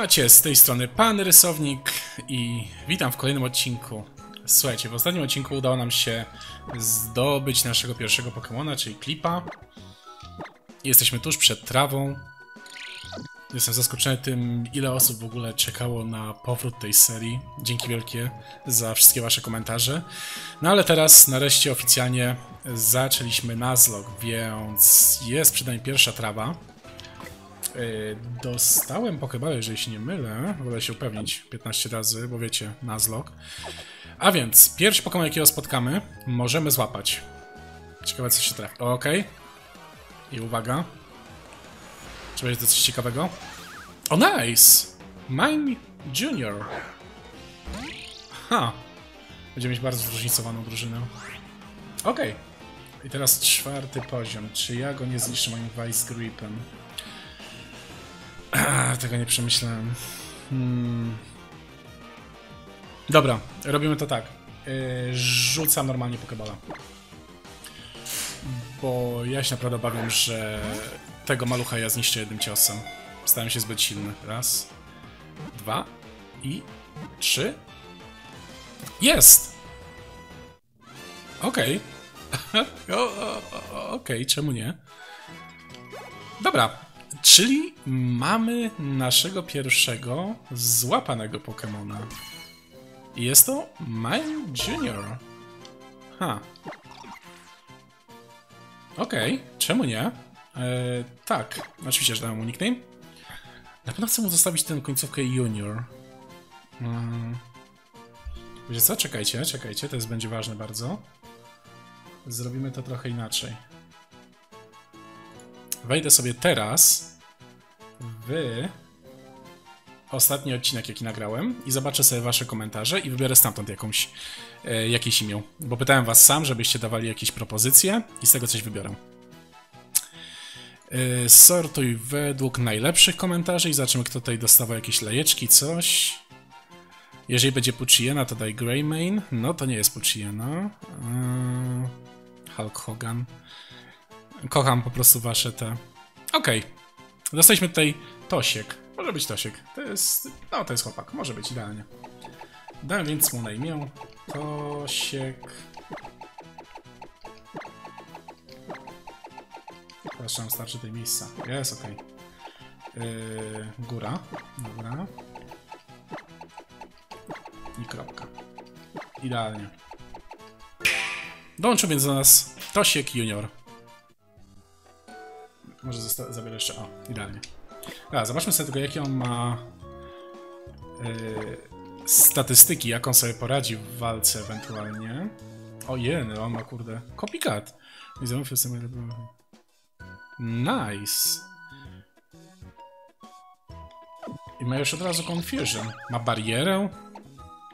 Słuchajcie, z tej strony Pan Rysownik i witam w kolejnym odcinku. Słuchajcie, w ostatnim odcinku udało nam się zdobyć naszego pierwszego Pokemona, czyli Clippa. Jesteśmy tuż przed trawą. Jestem zaskoczony tym, ile osób w ogóle czekało na powrót tej serii. Dzięki wielkie za wszystkie wasze komentarze. No ale teraz nareszcie oficjalnie zaczęliśmy nuzlocke, więc jest przed nami pierwsza trawa. Dostałem PokeBalli, jeżeli się nie mylę. Wolę się upewnić 15 razy, bo wiecie, nuzlocke. A więc, pierwszy Pokémon, jakiego spotkamy, możemy złapać. Ciekawe, co się trafi. Okej. I uwaga. Czy będzie to coś ciekawego? O, nice! Mime Junior. Ha! Będziemy mieć bardzo zróżnicowaną drużynę. Okej. I teraz czwarty poziom. Czy ja go nie zniszczę moim Vice Gripem? Tego nie przemyślałem. Dobra, robimy to tak. Rzucam normalnie Pokéballa. Bo ja się naprawdę obawiam, że tego malucha ja zniszczę jednym ciosem. Stałem się zbyt silny. Raz, dwa i trzy. Jest! Okej. Okej, czemu nie? Dobra, czyli mamy naszego pierwszego złapanego Pokemona. Jest to Mime Junior. Ha. Okej, czemu nie? Tak, oczywiście, że dałem mu nickname. Na pewno chcę mu zostawić tę końcówkę Junior. Wiecie co? Czekajcie, czekajcie, to jest będzie ważne bardzo. Zrobimy to trochę inaczej. Wejdę sobie teraz w ostatni odcinek, jaki nagrałem, i zobaczę sobie wasze komentarze i wybiorę stamtąd jakieś imię. Bo pytałem was sam, żebyście dawali jakieś propozycje i z tego coś wybiorę. Sortuj według najlepszych komentarzy i zobaczymy, kto tutaj dostawał jakieś lejeczki, coś. Jeżeli będzie Puchiena, to daj Greymane. No to nie jest Puchiena. Hulk Hogan. Kocham po prostu wasze te... Okej. Dostaliśmy tutaj Tosiek. Może być Tosiek. To jest... No, to jest chłopak. Może być idealnie. Dałem więc mu na imię Tosiek. Przepraszam, starczy tej miejsca. Jest, okej. Góra. Dobra. I kropka. Idealnie. Dołączył więc do nas Tosiek Junior. Może zabiorę jeszcze... O, idealnie. Dobra, zobaczmy sobie tylko, jakie on ma statystyki, jak on sobie poradzi w walce ewentualnie. No on ma, kurde, Copycat. Nice. I ma już od razu Confusion. Ma barierę.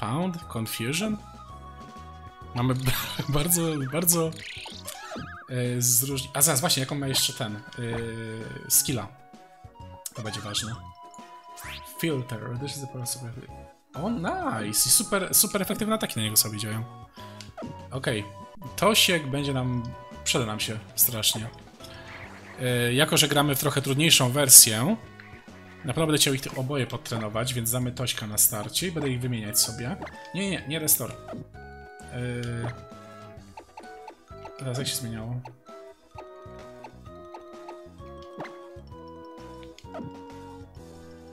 Pound, Confusion. Mamy bardzo, bardzo... A zaraz, właśnie, jaką ma jeszcze ten skilla. To będzie ważne. Filter, też jest super. O, nice! I super efektywne ataki na niego sobie działają. Okej. Tosiek będzie nam... Przyda nam się strasznie. Jako że gramy w trochę trudniejszą wersję, naprawdę chciał ich oboje podtrenować, więc damy Tośka na starcie i będę ich wymieniać sobie. Nie restore. Teraz jak się zmieniało?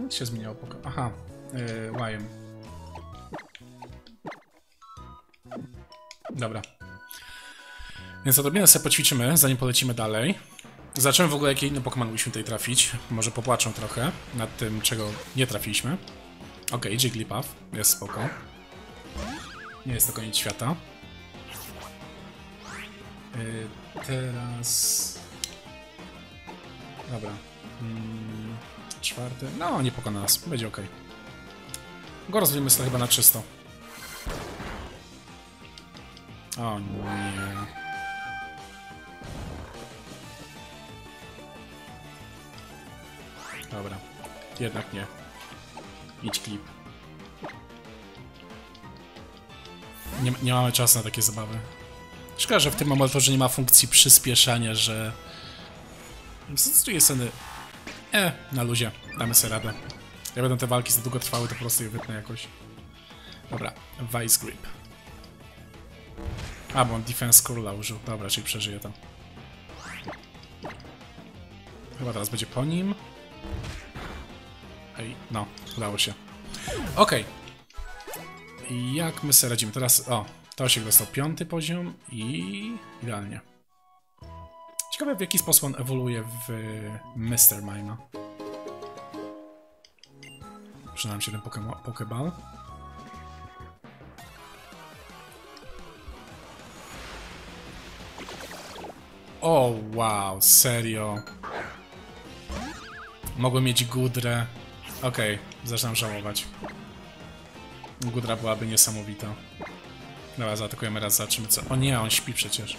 Jak się zmieniało? Aha, łajem. Dobra. Więc odrobinę sobie poćwiczymy, zanim polecimy dalej. Zobaczymy w ogóle, jakie inne Pokémon mogliśmy tutaj trafić. Może popłaczą trochę nad tym, czego nie trafiliśmy. Okej, Jigglypuff. Jest spoko. Nie jest to koniec świata. Teraz... Dobra. Czwarty... No, nie pokona nas. Będzie okej. Go rozwijmy sobie chyba na czysto. O nie... Dobra. Jednak nie. Idź klip. Nie mamy czasu na takie zabawy. Szkoda, że w tym momencie nie ma funkcji przyspieszania, że... Z drugiej strony... na luzie. Damy sobie radę. Ja będą te walki za długo trwały, to po prostu je wytnę jakoś. Dobra, Vice Grip. A, bo on Defense Curla użył. Dobra, czyli przeżyje tam. Chyba teraz będzie po nim. Ej, no, udało się. Okej. Jak my sobie radzimy? Teraz, o, Tosiek dostał 5. poziom i... idealnie. Ciekawe, w jaki sposób on ewoluuje w Mr. Mime'a. Przydał nam się ten Pokeball. O, wow, serio. Mogłem mieć Gudrę. Okej, zaczynam żałować. Gudra byłaby niesamowita. Dobra, zaatakujemy raz, zobaczymy co... O nie, on śpi przecież.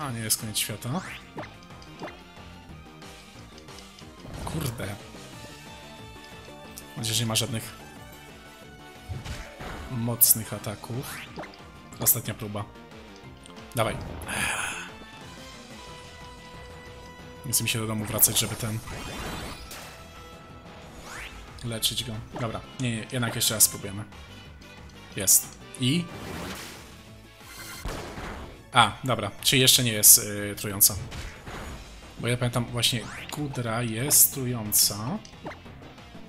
A, nie jest koniec świata. Kurde. Mam nadzieję, że nie ma żadnych... mocnych ataków. Ostatnia próba. Dawaj. Nie chcę mi się do domu wracać, żeby ten... leczyć go. Dobra. Nie, nie, jednak jeszcze raz spróbujemy. Jest. I... a, dobra. Czyli jeszcze nie jest trująca. Bo ja pamiętam właśnie, Gudra jest trująca.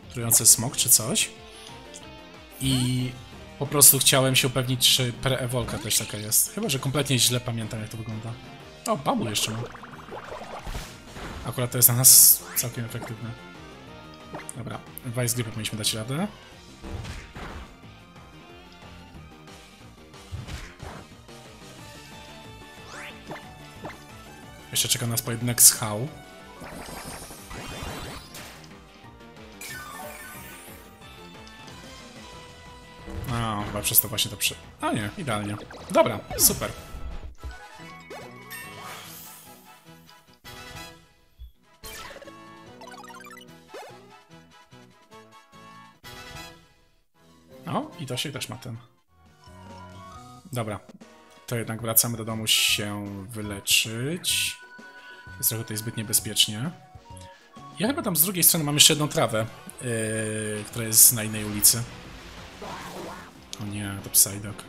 Trujący smok czy coś. I... po prostu chciałem się upewnić, czy pre-ewolka też taka jest. Chyba, że kompletnie źle pamiętam, jak to wygląda. O, babu jeszcze mam. Akurat to jest na nas całkiem efektywne. Dobra, Vice Grip powinniśmy dać radę. Jeszcze czeka nas pojedynek z Hał. A, chyba przez to właśnie to przy... a nie, idealnie. Dobra, super. No, i to się też ma ten. Dobra. To jednak wracamy do domu się wyleczyć. Jest trochę tutaj zbyt niebezpiecznie. Ja chyba tam z drugiej strony mam jeszcze jedną trawę, która jest na innej ulicy. O nie, to Psydog.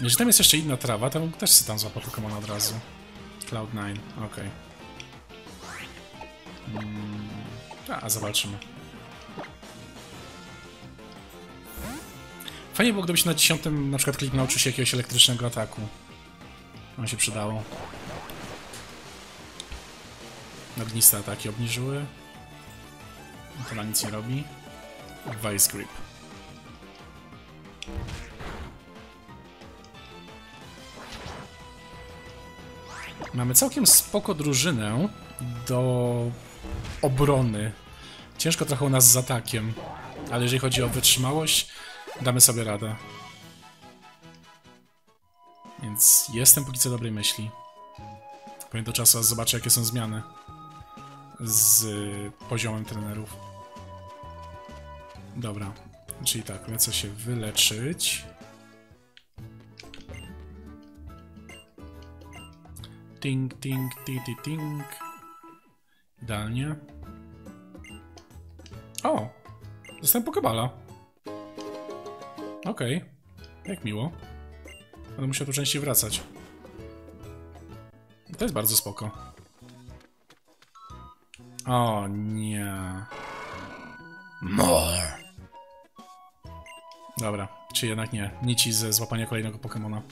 Jeżeli tam jest jeszcze inna trawa, to też się tam złapał Pokemon od razu. Cloud9, okej. A, zobaczymy. Fajnie było, gdybyś na 10 na przykład klik nauczył się jakiegoś elektrycznego ataku. On się przydało. Ogniste ataki obniżyły. To na nic nie robi. Vice Grip. Mamy całkiem spoko drużynę do obrony. Ciężko trochę u nas z atakiem, ale jeżeli chodzi o wytrzymałość, damy sobie radę. Więc jestem póki co dobrej myśli. Pewnie do czasu zobaczę, jakie są zmiany z poziomem trenerów. Dobra, czyli tak, lecę się wyleczyć. Ting, ting, ting, ting, ting. Idealnie. O! Dostałem Pokeballa. Okej. Jak miło. Ale muszę tu częściej wracać. To jest bardzo spoko. O nie. More. Dobra, czy jednak nie. Nici ze złapania kolejnego Pokemona.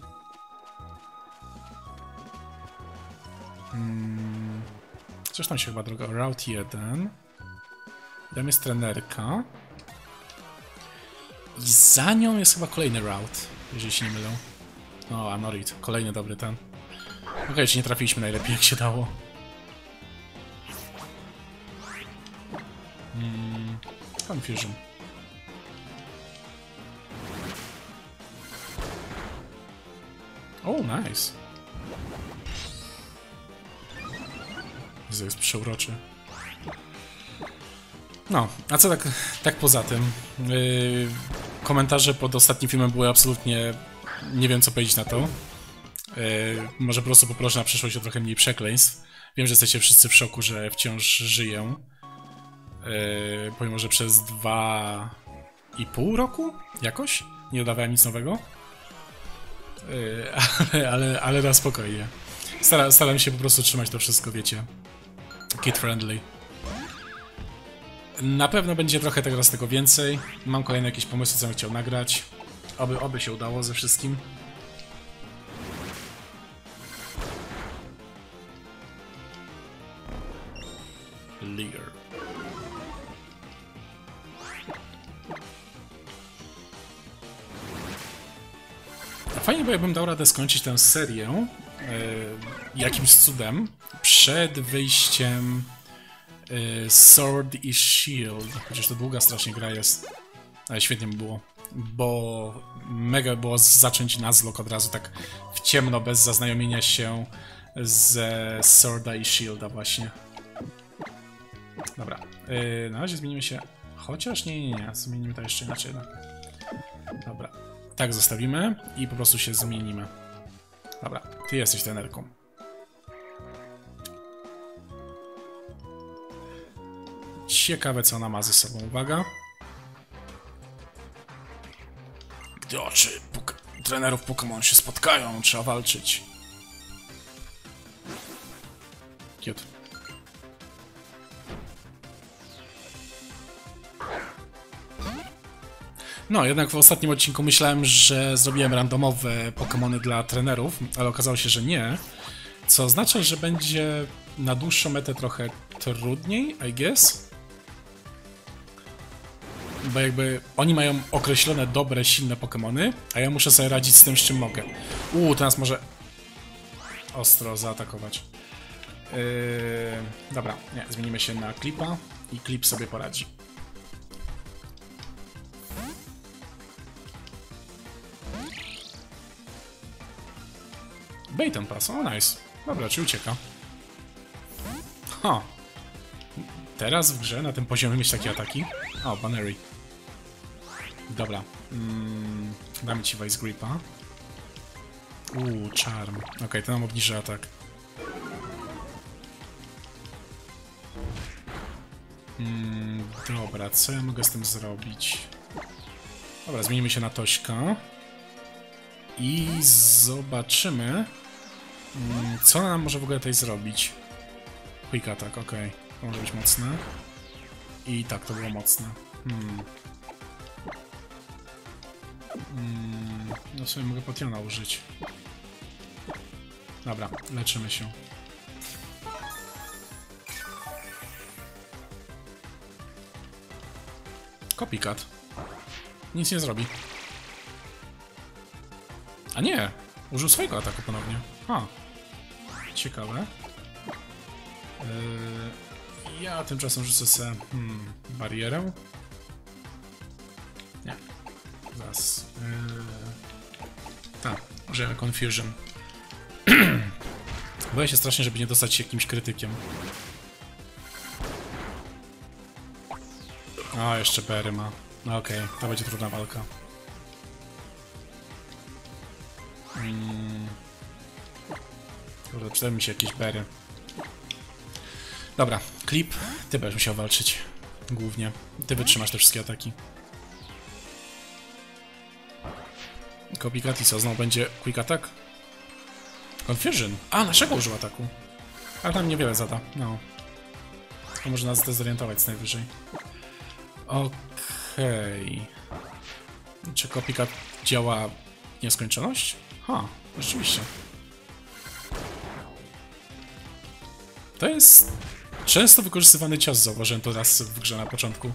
Coś tam się chyba droga. Route 1. Tam jest trenerka. I za nią jest chyba kolejny route, jeżeli się nie mylę. O, Amorit. Kolejny dobry ten. Okej, czy nie trafiliśmy najlepiej, jak się dało. Confusion. O, nice. To jest przeuroczy. No, a co tak poza tym? Komentarze pod ostatnim filmem były absolutnie... nie wiem co powiedzieć na to. Może po prostu poproszę na przyszłość o trochę mniej przekleństw. Wiem, że jesteście wszyscy w szoku, że wciąż żyję. Pomimo, że przez 2,5 roku jakoś nie dodawałem nic nowego. Ale na spokojnie. Staram się po prostu trzymać to wszystko, wiecie. Kid friendly. Na pewno będzie trochę tego raz tego więcej. Mam kolejne jakieś pomysły, co bym chciał nagrać. Oby się udało ze wszystkim. Leader. Fajnie, bo ja bym dał radę skończyć tę serię jakimś cudem przed wyjściem Sword i Shield, chociaż to długa strasznie gra jest, ale świetnie by było, bo mega było zacząć nuzlocke od razu tak w ciemno, bez zaznajomienia się ze Sworda i Shielda właśnie. Dobra, na razie zmienimy się, chociaż nie, zmienimy to jeszcze inaczej. Dobra, tak zostawimy i po prostu się zmienimy. Dobra, ty jesteś trenerką. Ciekawe, co ona ma ze sobą, uwaga. Gdy oczy trenerów Pokémon się spotkają, trzeba walczyć. Cute. No, jednak w ostatnim odcinku myślałem, że zrobiłem randomowe Pokémony dla trenerów, ale okazało się, że nie. Co oznacza, że będzie na dłuższą metę trochę trudniej, I guess. Bo jakby oni mają określone dobre, silne Pokémony, a ja muszę sobie radzić z tym, z czym mogę. Teraz może ostro zaatakować. Dobra, nie, zmienimy się na Clipa i Clip sobie poradzi. Baiton Pass, o nice. Dobra, czy ucieka? Ha! Teraz w grze, na tym poziomie mieć takie ataki? O, Bannery. Dobra. Damy ci Vice Gripa. Charm. Okej, to nam obniży atak. Dobra, co ja mogę z tym zrobić? Dobra, zmienimy się na Tośka. I zobaczymy, co nam może w ogóle tutaj zrobić. Quick attack, okej. To może być mocne. I tak, to było mocne. No w sumie mogę potiona użyć. Dobra, leczymy się. Copycat. Nic nie zrobi. A nie! Użył swojego ataku ponownie. Ha! Ciekawe. Ja tymczasem rzucę sobie barierę. Nie. Zaraz. Tak, użyjemy Confusion. Boję się strasznie, żeby nie dostać się jakimś krytykiem. A, jeszcze Berry ma. No okej, to będzie trudna walka. Kurde, przydały mi się jakieś Berry. Dobra, Clip, ty będziesz musiał walczyć. Głównie. Ty wytrzymasz te wszystkie ataki. Copycat i co? Znowu będzie Quick Attack? Confusion! A, naszego użył ataku. Ale tam niewiele zada, no. To może nas zdezorientować najwyżej. Okej. Czy Copycat działa w nieskończoność? Ha, rzeczywiście. To jest często wykorzystywany cios, zauważyłem to raz w grze na początku.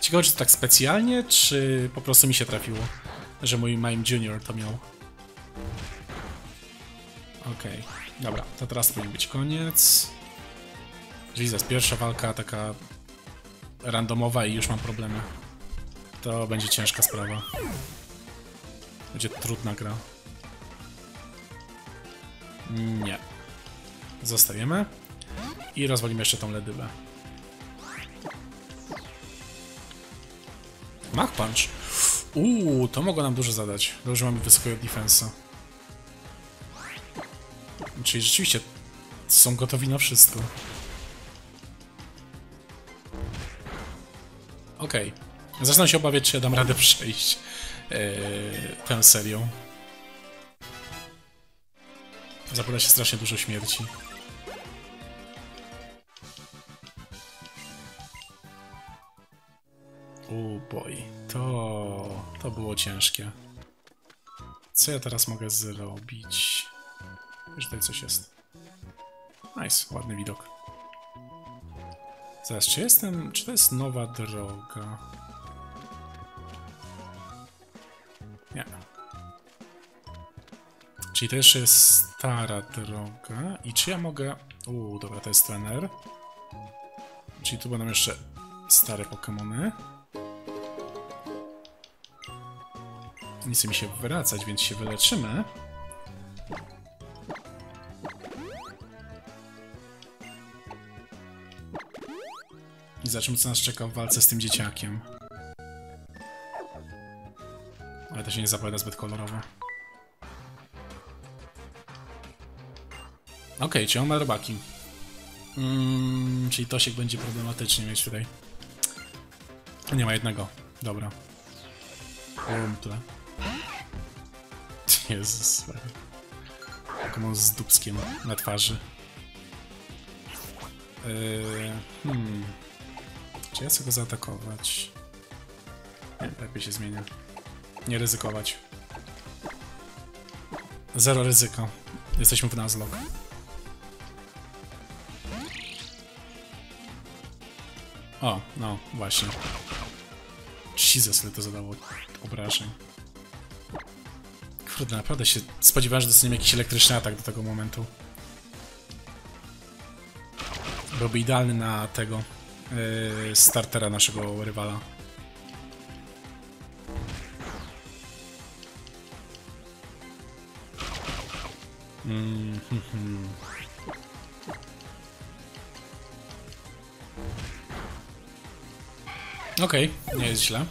Ciekawe, czy to tak specjalnie, czy po prostu mi się trafiło, że mój Mime Junior to miał. Okej, dobra, to teraz powinien być koniec. Czyli zaraz pierwsza walka taka randomowa i już mam problemy. To będzie ciężka sprawa. Będzie trudna gra. Nie. Zostajemy. I rozwalimy jeszcze tą ledybę. Mach Punch! To mogło nam dużo zadać. Dobrze, mamy wysokiego defensa. czyli rzeczywiście są gotowi na wszystko. Okej. Zaczynam się obawiać, czy ja dam radę przejść tę serią. Zapowiada się strasznie dużo śmierci. Boj, to było ciężkie. Co ja teraz mogę zrobić? Wiesz, tutaj coś jest. Nice, ładny widok. Zaraz, czy to jest nowa droga? Nie. Czyli to jeszcze jest stara droga. I czy ja mogę... dobra, to jest trener. Czyli tu będą jeszcze stare Pokemony. Nie chce mi się wracać, więc się wyleczymy. I zobaczymy, co nas czeka w walce z tym dzieciakiem. Ale to się nie zapowiada zbyt kolorowo. Okej, czyli on ma robaki. Czyli Tosiek będzie problematycznie mieć tutaj. Nie ma jednego. Dobra. Tyle. Jezus, jaką z dupskiem na twarzy. Czy ja chcę go zaatakować? Nie, lepiej się zmienia. Nie ryzykować. Zero ryzyko. Jesteśmy w nuzlocke. O, no, właśnie. Jesus, ile to zadało obrażeń. Kurde, naprawdę się spodziewałem, że dostaniemy jakiś elektryczny atak do tego momentu. Byłby idealny na tego startera naszego rywala. Okej, nie jest źle.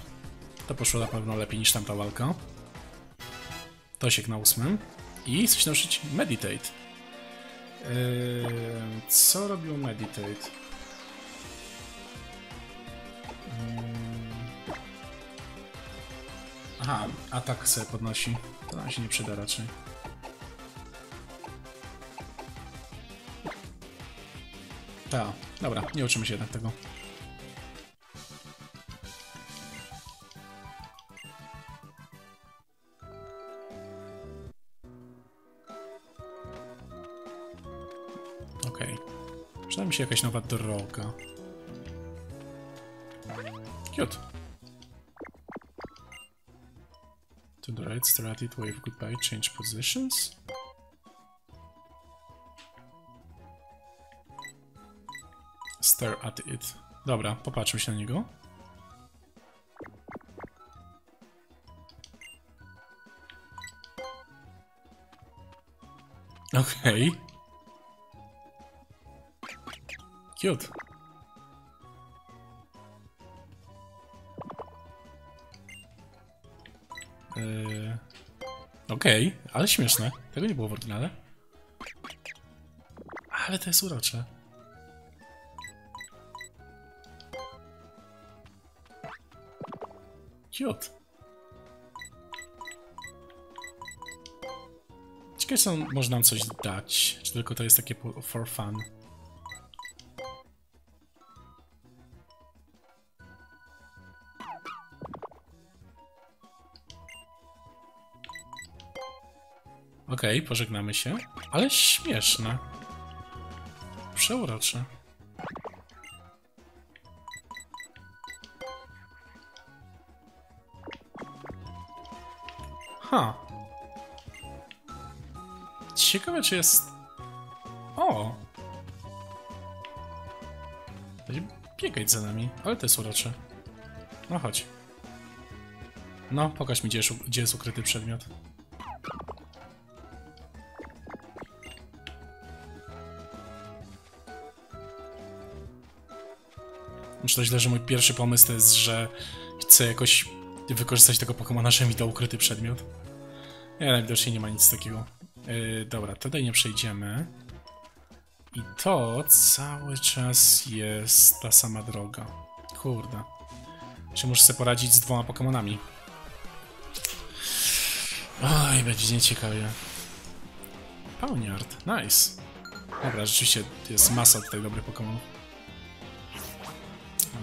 To poszło na pewno lepiej niż tamta walka. Tosiek na 8. I chcę się nauczyć Meditate. Co robił Meditate? Aha, atak sobie podnosi. To nam się nie przyda raczej. Ta, dobra, nie uczymy się jednak tego. Przyda mi się jakaś nowa droga. Cute. To the right, start it, wave goodbye, change positions. Stare at it. Dobra, popatrzmy się na niego. Okej. Cute. Okej, ale śmieszne. Tego nie było w oryginale. Ale to jest urocze. Cute. Ciekawe, czy może nam coś dać. Czy tylko to jest takie for fun. Okej, pożegnamy się. Ale śmieszne. Przeurocze. Ciekawe, czy jest... O! Będzie biegać za nami, ale to jest urocze. No chodź. No, pokaż mi, gdzie jest ukryty przedmiot. Czy to źle, że mój pierwszy pomysł to jest, że chcę jakoś wykorzystać tego Pokemona, żeby mi dał ukryty przedmiot? Nie, najwidoczniej nie ma nic takiego. Dobra, tutaj nie przejdziemy. I to cały czas jest ta sama droga. Kurde. Czy muszę sobie poradzić z dwoma Pokemonami? Oj, będzie nieciekawie. Pawniard, nice. Dobra, rzeczywiście jest masa tutaj dobrych Pokemonów.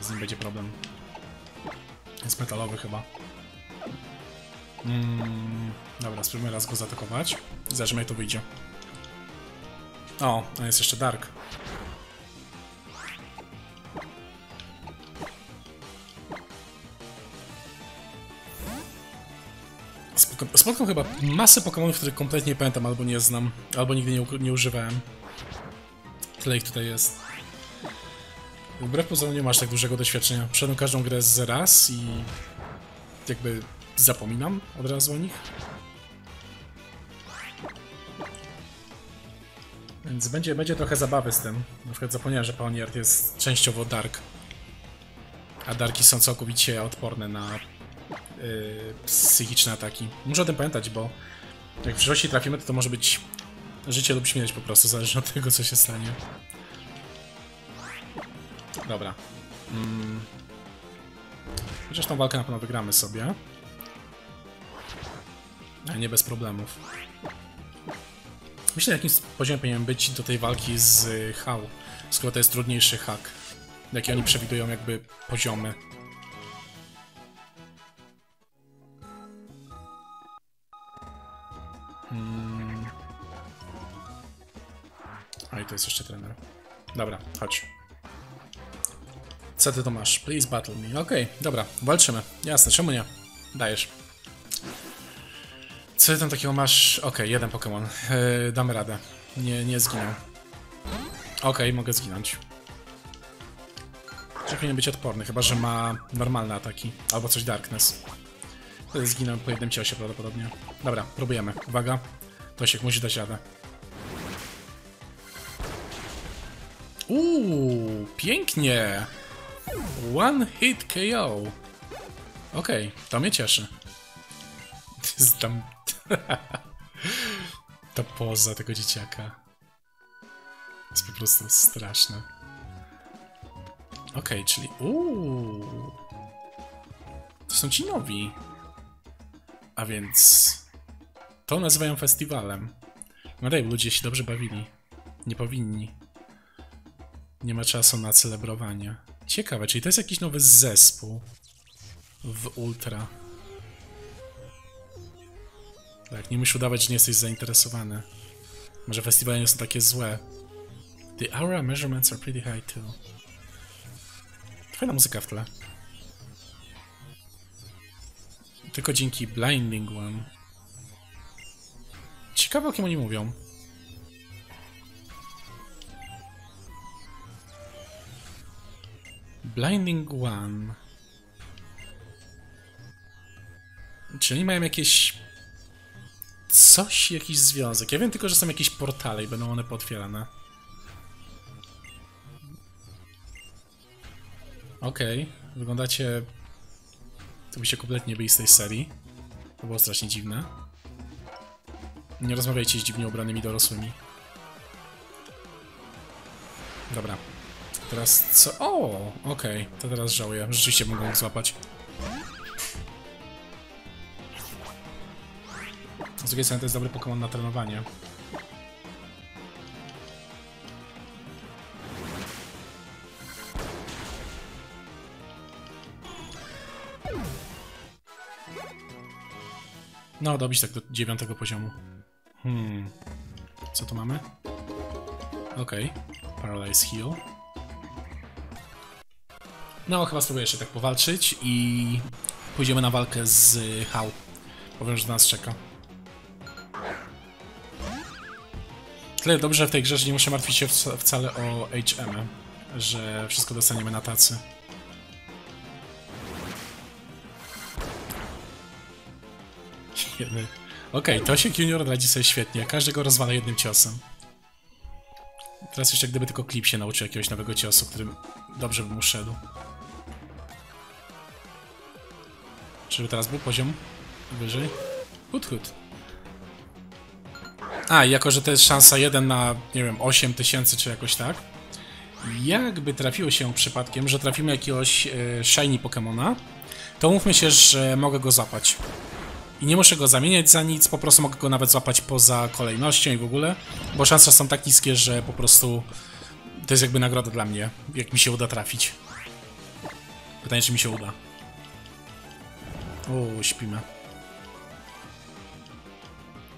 Z nim będzie problem. Jest metalowy chyba. Dobra, spróbujmy raz go zaatakować. Zobaczymy, jak to wyjdzie. O, on jest jeszcze dark. Spotkam chyba masę Pokemonów, których kompletnie nie pamiętam, albo nie znam, albo nigdy nie używałem. Tyle ich tutaj jest. Wbrew pozorom nie masz tak dużego doświadczenia. Przeszedłem każdą grę z raz i jakby zapominam od razu o nich. Więc będzie trochę zabawy z tym. Na przykład zapomniałem, że Pawniard jest częściowo dark. A darki są całkowicie odporne na psychiczne ataki. Muszę o tym pamiętać, bo jak w przyszłości trafimy, to może być życie lub śmierć po prostu, zależy od tego, co się stanie. Dobra. Chociaż tą walkę na pewno wygramy sobie. A nie bez problemów. Myślę, na jakim poziomie powinien być do tej walki z Hał, skoro to jest trudniejszy hak. Jakie oni przewidują jakby poziomy. A i to jest jeszcze trener. Dobra, chodź. Co ty to masz? Please battle me. Okej, dobra, walczymy. Jasne, czemu nie? Dajesz. Co ty tam takiego masz? Okej, jeden Pokémon. Damy radę. Nie zginę. Okej, mogę zginąć. Czy powinien być odporny, chyba że ma normalne ataki. Albo coś Darkness. Wtedy zginę po jednym ciosie prawdopodobnie. Dobra, próbujemy. Uwaga. Tosiek musi dać radę. Uuu, pięknie! One hit KO. Okej, to mnie cieszy. Tam... Ta poza tego dzieciaka jest po prostu straszna. Okej, czyli... Uuu. To są ci nowi. A więc... To nazywają festiwalem. No daj, ludzie się dobrze bawili. Nie powinni. Nie ma czasu na celebrowanie. Ciekawe, czyli to jest jakiś nowy zespół w Ultra. Tak, nie musisz udawać, że nie jesteś zainteresowany. Może festiwale nie są takie złe. The aura measurements are pretty high too. Fajna muzyka w tle. Tylko dzięki Blinding One. Ciekawe, o kim oni mówią. Blinding One. Czyli mają jakieś... Coś, jakiś związek. Ja wiem tylko, że są jakieś portale i będą one pootwierane. Okej, wyglądacie... To byście kompletnie byli z tej serii. To było strasznie dziwne. Nie rozmawiajcie z dziwnie ubranymi dorosłymi. Dobra. Teraz co? O, okej, to teraz żałuję. Rzeczywiście mogę ich złapać. Z drugiej strony to jest dobry Pokémon na trenowanie. No, dobić tak do 9. poziomu. Co tu mamy? Paralyze Heal. No, chyba spróbuję jeszcze tak powalczyć i... Pójdziemy na walkę z Hał. Powiem, że nas czeka. Tyle dobrze w tej grze, że nie muszę martwić się wcale o HM, że wszystko dostaniemy na tacy. Tosiek Junior radzi sobie świetnie, każdy go rozwala jednym ciosem. Teraz jeszcze gdyby tylko Clip się nauczył jakiegoś nowego ciosu, którym dobrze by mu szedł. Czyby teraz był poziom wyżej? Hut hut. A, jako że to jest szansa 1 na, nie wiem, 8000 czy jakoś tak. Jakby trafiło się przypadkiem, że trafimy jakiegoś shiny Pokemona, to mówmy się, że mogę go złapać. I nie muszę go zamieniać za nic, po prostu mogę go nawet złapać poza kolejnością i w ogóle, bo szanse są tak niskie, że po prostu to jest jakby nagroda dla mnie, jak mi się uda trafić. Pytanie, czy mi się uda. O, śpimy.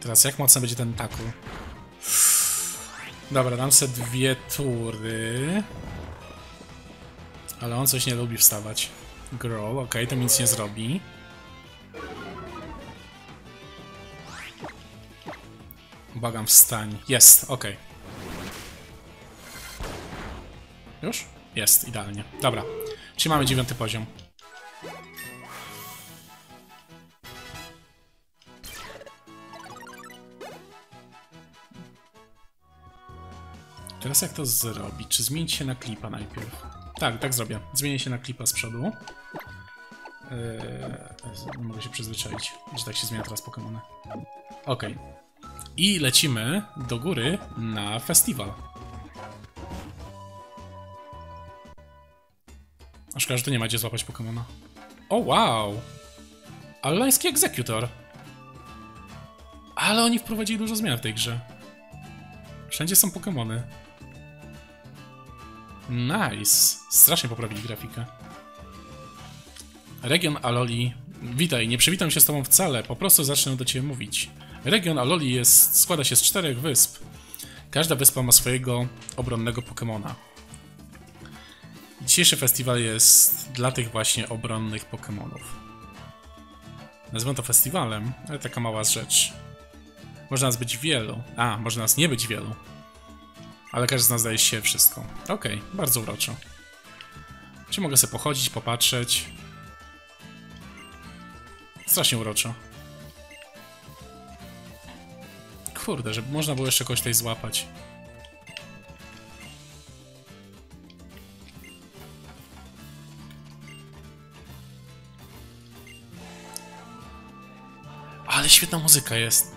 Teraz jak mocno będzie ten tackle? Dobra, dam sobie 2 tury. Ale on coś nie lubi wstawać. Growl, ok, to mi nic nie zrobi. Błagam, wstań. Jest, ok. Już? Jest, idealnie. Dobra, czyli mamy 9. poziom. Teraz jak to zrobić? Czy zmienić się na klipa najpierw? Tak, tak zrobię. Zmienię się na klipa z przodu. Nie mogę się przyzwyczaić, że tak się zmienia teraz Pokémony. Ok. I lecimy do góry na festiwal. A szkoda, że tu nie ma gdzie złapać Pokémona. O, wow! Alolański Exeggutor! Ale oni wprowadzili dużo zmian w tej grze. Wszędzie są Pokémony. Nice! Strasznie poprawili grafikę. Region Aloli... Witaj, nie przywitam się z tobą wcale, po prostu zacznę do ciebie mówić. Region Aloli jest, składa się z 4 wysp. Każda wyspa ma swojego obronnego Pokemona. Dzisiejszy festiwal jest dla tych właśnie obronnych Pokemonów. Nazywam to festiwalem, ale taka mała rzecz. Można nas być wielu. A, można nas nie być wielu. Ale każdy z nas daje się wszystko. Okej, bardzo uroczo. Czy mogę sobie pochodzić, popatrzeć? Strasznie uroczo. Kurde, żeby można było jeszcze kogoś tutaj złapać. Ale świetna muzyka jest.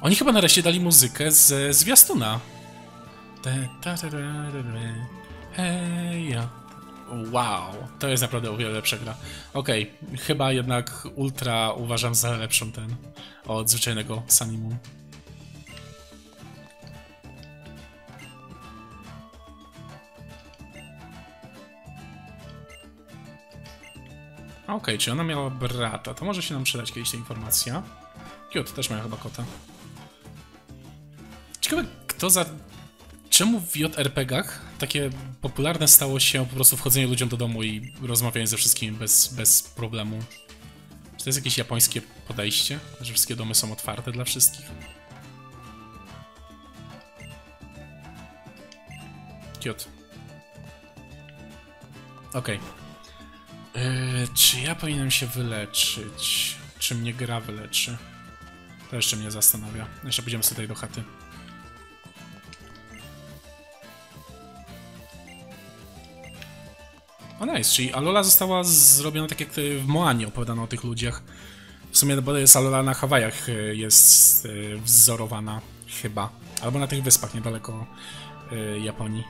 Oni chyba nareszcie dali muzykę ze zwiastuna. Heja. Wow, to jest naprawdę o wiele lepsza gra. Okej, chyba jednak Ultra uważam za lepszą ten od zwyczajnego Sun i Moon. Okej, czy ona miała brata? To może się nam przydać kiedyś ta informacja. Cute, też miała chyba kota. Ciekawe, kto za... Czemu w JRPG-ach takie popularne stało się po prostu wchodzenie ludziom do domu i rozmawianie ze wszystkimi bez problemu? Czy to jest jakieś japońskie podejście, że wszystkie domy są otwarte dla wszystkich? Cute. Okej. Czy ja powinienem się wyleczyć? Czy mnie gra wyleczy? To jeszcze mnie zastanawia. Jeszcze pójdziemy sobie tutaj do chaty. O nice, czyli Alola została zrobiona tak jak w Moanie opowiadano o tych ludziach. W sumie bo jest Alola na Hawajach jest wzorowana chyba. Albo na tych wyspach niedaleko Japonii.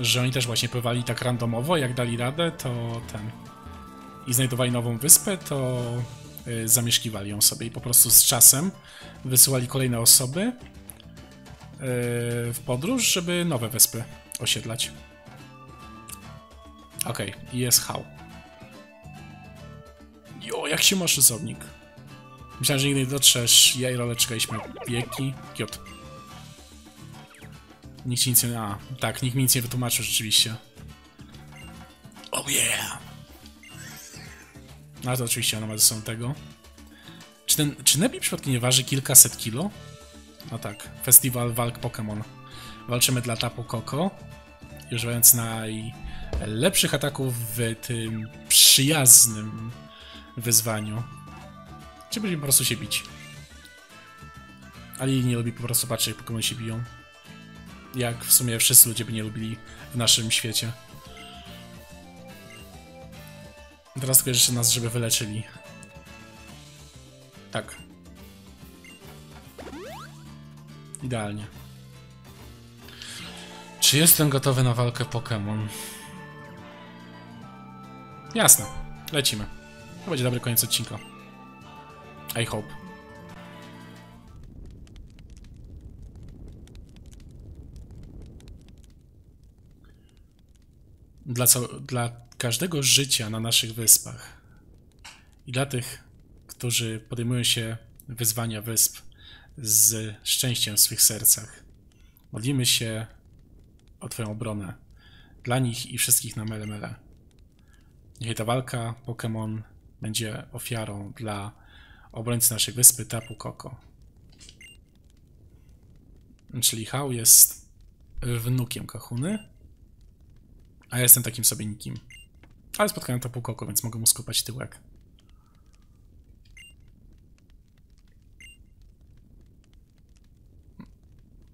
Że oni też właśnie pływali tak randomowo, jak dali radę, to ten... I znajdowali nową wyspę, to zamieszkiwali ją sobie i po prostu z czasem wysyłali kolejne osoby w podróż, żeby nowe wyspy osiedlać. Okej, jest hał. Jo, jak się masz, Rysownik? Myślałem, że nigdy nie dotrzesz. Ja i Rowlet czekaliśmy wieki. Kiot. Nikt ci nic nie... A, tak, nikt mi nic nie wytłumaczył rzeczywiście. Oh yeah! No to oczywiście ona ma ze sobą tego. Czy Nebby przypadkiem nie waży kilkaset kilo? No tak, festiwal walk Pokémon. Walczymy dla Tapu Koko, używając najlepszych ataków w tym przyjaznym wyzwaniu. Czy będziemy po prostu się bić? Ali nie lubi po prostu patrzeć, jak Pokémon się biją. Jak w sumie wszyscy ludzie by nie lubili w naszym świecie. Teraz tylko życzę nas, żeby wyleczyli. Tak. Idealnie. Czy jestem gotowy na walkę Pokémon? Jasne. Lecimy. To będzie dobry koniec odcinka. I hope. Dla każdego życia na naszych wyspach i dla tych, którzy podejmują się wyzwania wysp z szczęściem w swych sercach, modlimy się o Twoją obronę dla nich i wszystkich na Mele Mele. Niech ta walka Pokémon będzie ofiarą dla obrońcy naszej wyspy Tapu Koko. Czyli Hao jest wnukiem Kahuny, a ja jestem takim sobie nikim. Ale spotkałem Tapu Koko, więc mogę mu skopać tyłek.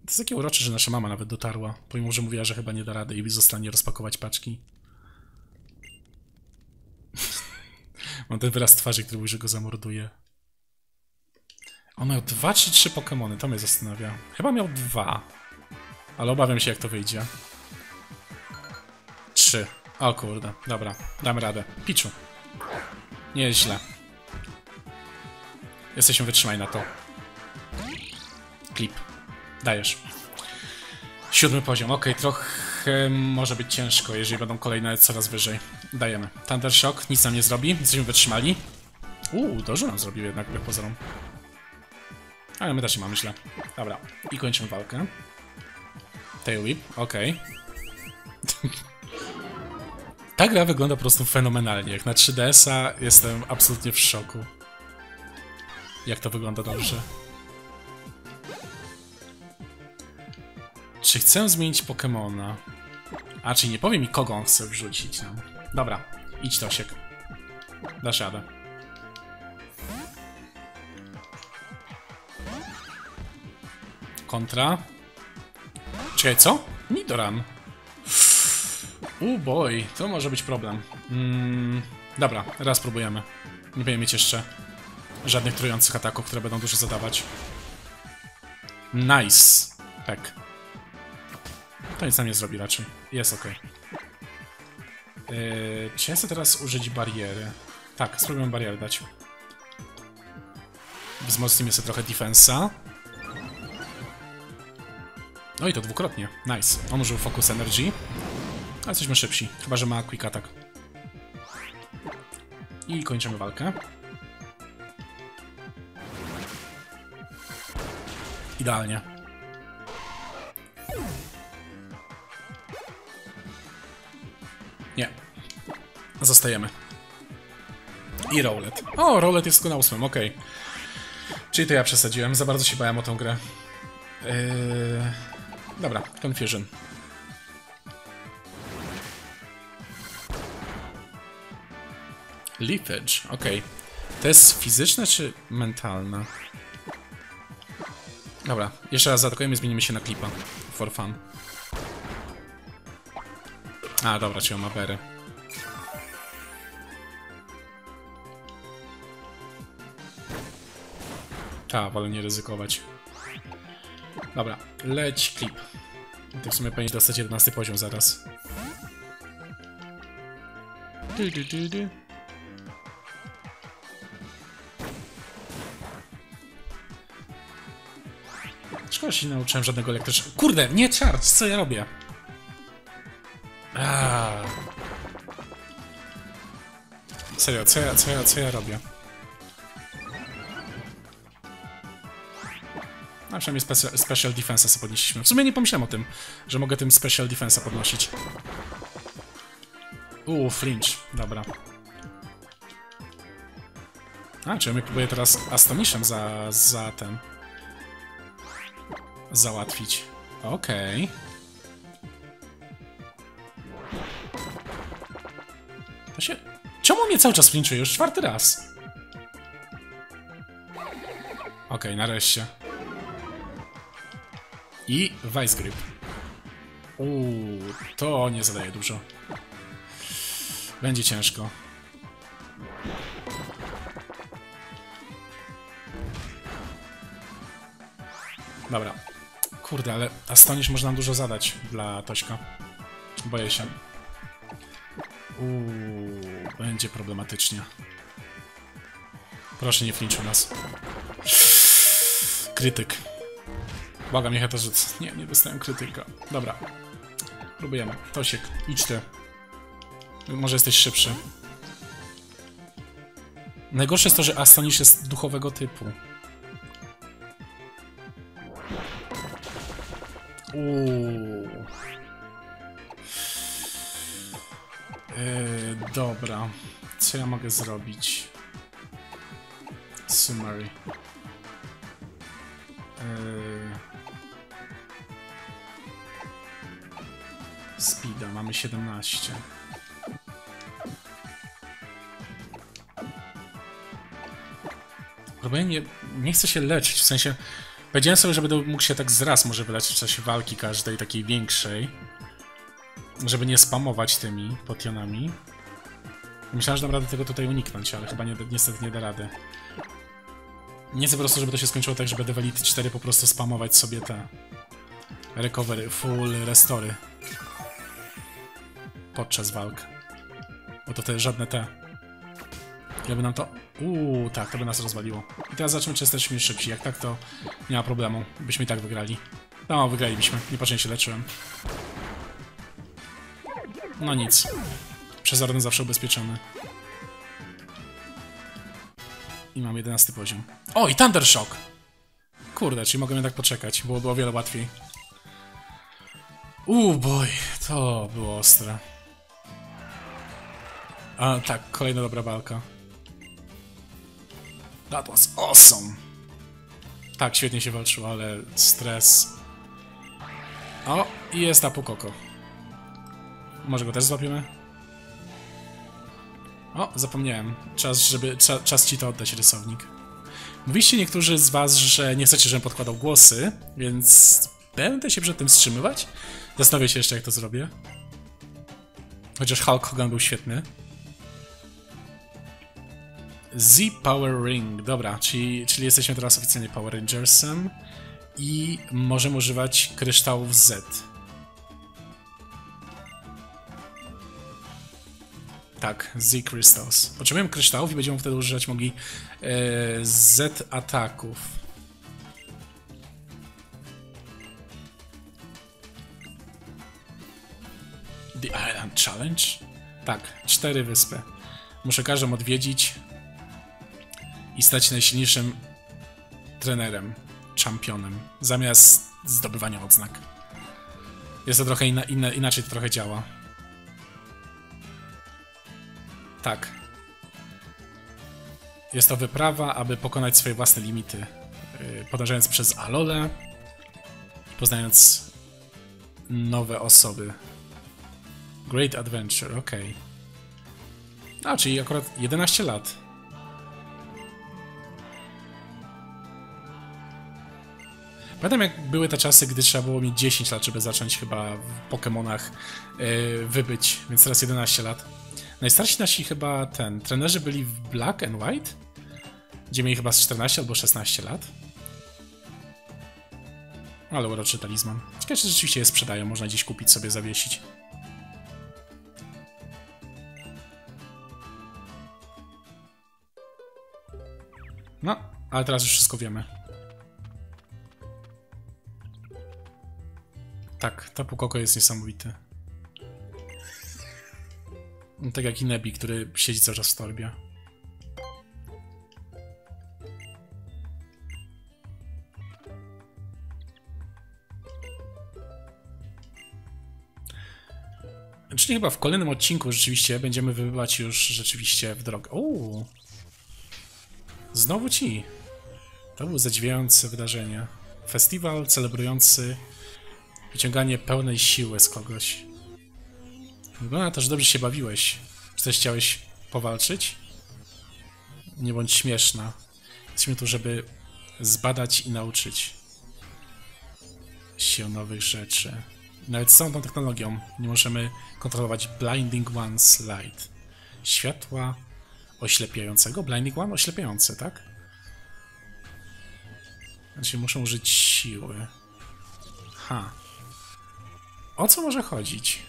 To jest takie urocze, że nasza mama nawet dotarła, pomimo że mówiła, że chyba nie da rady i zostanie rozpakować paczki. Mam ten wyraz twarzy, który mówi, że go zamorduje. On miał 2 czy 3 Pokemony, to mnie zastanawia. Chyba miał 2. Ale obawiam się, jak to wyjdzie. 3. O kurde, dobra, damy radę. Pichu. Nieźle. Jesteśmy, wytrzymaj na to. Klip. Dajesz. 7. poziom, okej, trochę może być ciężko, jeżeli będą kolejne coraz wyżej. Dajemy. Thundershock, nic nam nie zrobi, jesteśmy wytrzymali. Dużo nam zrobił jednak, jak pozorom. Ale my też nie mamy źle. Dobra, i kończymy walkę. Tail Whip, okej. Ta gra wygląda po prostu fenomenalnie. Jak na 3DS-a jestem absolutnie w szoku. Jak to wygląda dobrze. Czy chcę zmienić Pokemona? A, czyli nie powie mi, kogo on chce wrzucić nam. Dobra, idź Tosiek. Dasz radę. Kontra. Czekaj, co? Nidoran. Boj, to może być problem. Dobra, raz próbujemy. Nie będziemy mieć jeszcze żadnych trujących ataków, które będą dużo zadawać. Nice. Tak. To nic nam nie zrobi raczej. Jest ok. Czy ja chcę teraz użyć bariery? Tak, spróbujemy barierę dać. Wzmocnimy sobie trochę defensa. No i to dwukrotnie. Nice. On użył Focus Energy. Ale jesteśmy szybsi, chyba że ma quick attack. I kończymy walkę. Idealnie. Nie. Zostajemy. I Rowlet. O, Rowlet jest tylko na 8, okej. Czyli to ja przesadziłem, za bardzo się bałem o tą grę. Dobra, Confusion. Leafage, okej. To jest fizyczne czy mentalne? Dobra, jeszcze raz zaatakujemy i zmienimy się na klipa. For fun. A, dobra, czyli on ma berry. Ta, wolę nie ryzykować. Dobra, leć klip. To w sumie powinien dostać 11 poziom zaraz. Szkoda, że nie nauczyłem żadnego elektrycznego. Kurde, nie charge, co ja robię? Serio, co ja robię? A przynajmniej special defense'a sobie podnieśliśmy. W sumie nie pomyślałem o tym, że mogę tym special defense'a podnosić. Flinch, dobra. A, czyli ja próbuję teraz Astonishem za ten... załatwić. Okej. To się... Czemu mnie cały czas flinchuje? Już 4. raz. Okej, nareszcie. I Vice Grip. To nie zadaje dużo. Będzie ciężko. Dobra. Kurde, ale Astonish można dużo zadać dla Tośka. Boję się. Będzie problematycznie. Proszę, nie flinchuj nas. Krytyk. Błagam, niech ja to rzucę. Nie, nie dostałem krytyka. Dobra. Próbujemy. Tosiek, idź ty. Może jesteś szybszy. Najgorsze jest to, że Astonish jest duchowego typu. Dobra. Co ja mogę zrobić? Summary. Speeda, mamy 17. Nie chcę się leczyć, w sensie... Powiedziałem sobie, że będę mógł się tak zraz może wyleczyć w czasie walki każdej, takiej większej. Żeby nie spamować tymi potionami. Myślałem, że dam radę tego tutaj uniknąć, ale chyba niestety nie da rady. Nie chcę po prostu, żeby to się skończyło tak, że będę w Elite 4 po prostu spamować sobie te... Recovery, full restory. Podczas walk. Bo to te żadne te... Jakby nam to... tak, to by nas rozwaliło. I teraz zobaczymy, czy jesteśmy szybsi. Jak tak, to nie ma problemu. Byśmy i tak wygrali. No, wygralibyśmy. Niepotrzebnie się leczyłem. No nic. Przezorny zawsze ubezpieczony. I mam 11 poziom. O, i Thundershock! Kurde, czyli mogłem tak poczekać. Byłoby o wiele łatwiej. Boj, to było ostre. A tak, kolejna dobra walka. That was awesome! Tak, świetnie się walczyło, ale stres... O, i jest Tapu Koko. Może go też złapiemy? O, zapomniałem. Czas ci to oddać, Rysownik. Mówiliście niektórzy z was, że nie chcecie, żebym podkładał głosy, więc będę się przed tym wstrzymywać. Zastanowię się jeszcze, jak to zrobię. Chociaż Hulk Hogan był świetny. Z-Power Ring, dobra, czyli jesteśmy teraz oficjalnie Power Rangersem i możemy używać kryształów Z. Tak, Z Crystals. Potrzebujemy kryształów i będziemy wtedy używać mogli Z ataków. The Island Challenge? Tak, 4 wyspy. Muszę każdą odwiedzić i stać się najsilniejszym trenerem, championem, zamiast zdobywania odznak. Jest to trochę inaczej, to trochę działa. Tak. Jest to wyprawa, aby pokonać swoje własne limity, podążając przez Alolę i poznając nowe osoby. Great Adventure, ok. A, czyli akurat 11 lat. Pamiętam, jak były te czasy, gdy trzeba było mieć 10 lat, żeby zacząć chyba w Pokemonach wybyć, więc teraz 11 lat. Najstarsi nasi chyba trenerzy byli w Black and White, gdzie mieli chyba 14 albo 16 lat. Ale uroczy talizman. Ciekawe, czy rzeczywiście je sprzedają, można gdzieś kupić sobie, zawiesić. No, ale teraz już wszystko wiemy. Tak, Tapu Koko jest niesamowity. Tak jak i Nebby, który siedzi cały czas w torbie. Czyli chyba w kolejnym odcinku rzeczywiście będziemy wybywać już rzeczywiście w drogę. Znowu ci! To było zadziwiające wydarzenie. Festiwal celebrujący wyciąganie pełnej siły z kogoś. Wygląda na to, że dobrze się bawiłeś. Czy też chciałeś powalczyć? Nie bądź śmieszna. Jesteśmy tu, żeby zbadać i nauczyć się nowych rzeczy. Nawet z całą tą technologią nie możemy kontrolować Blinding One's Light. Światła oślepiającego? Blinding One oślepiające, tak? Znaczy muszą użyć siły. Ha. O co może chodzić?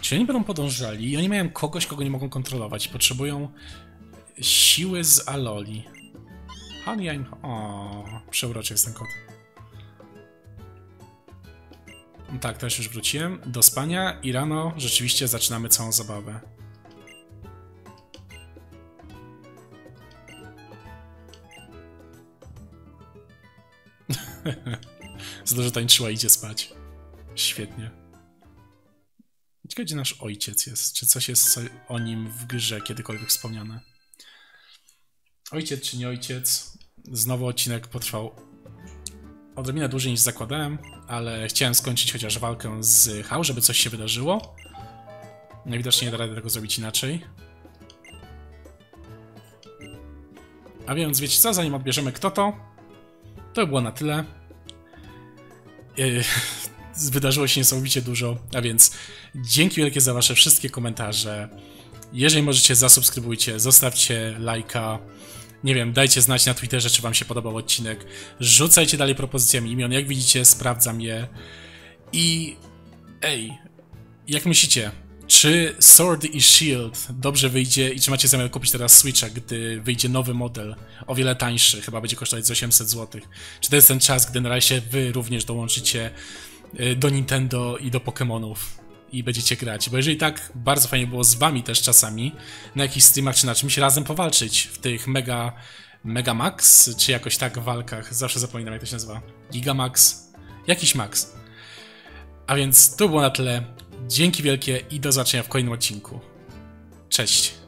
Czy oni będą podążali i oni mają kogoś, kogo nie mogą kontrolować. Potrzebują siły z Aloli. Honey, o, przeuroczy jest ten kot. Tak, teraz już wróciłem do spania i rano rzeczywiście zaczynamy całą zabawę. Za to, że tańczyła, idzie spać. Świetnie. Ciekawe, gdzie nasz ojciec jest? Czy coś jest o nim w grze kiedykolwiek wspomniane? Ojciec czy nie ojciec? Znowu odcinek potrwał odrobinę dłużej niż zakładałem, ale chciałem skończyć chociaż walkę z Hał, żeby coś się wydarzyło. Najwidoczniej nie da rady tego zrobić inaczej. A więc wiecie co, zanim odbierzemy kto to by było na tyle. Wydarzyło się niesamowicie dużo, a więc dzięki wielkie za wasze wszystkie komentarze. Jeżeli możecie, zasubskrybujcie, zostawcie lajka. Nie wiem, dajcie znać na Twitterze, czy wam się podobał odcinek. Rzucajcie dalej propozycjami imion, jak widzicie, sprawdzam je. I... ej, jak myślicie, czy Sword i Shield dobrze wyjdzie i czy macie zamiar kupić teraz Switcha, gdy wyjdzie nowy model, o wiele tańszy, chyba będzie kosztować 800 zł. Czy to jest ten czas, gdy na razie wy również dołączycie do Nintendo i do Pokémonów i będziecie grać? Bo jeżeli tak, bardzo fajnie było z wami też czasami na jakichś streamach czy na czymś razem powalczyć w tych Megamax, czy jakoś tak w walkach, zawsze zapominam jak to się nazywa, Gigamax, jakiś Max. A więc to było na tyle, dzięki wielkie i do zobaczenia w kolejnym odcinku. Cześć!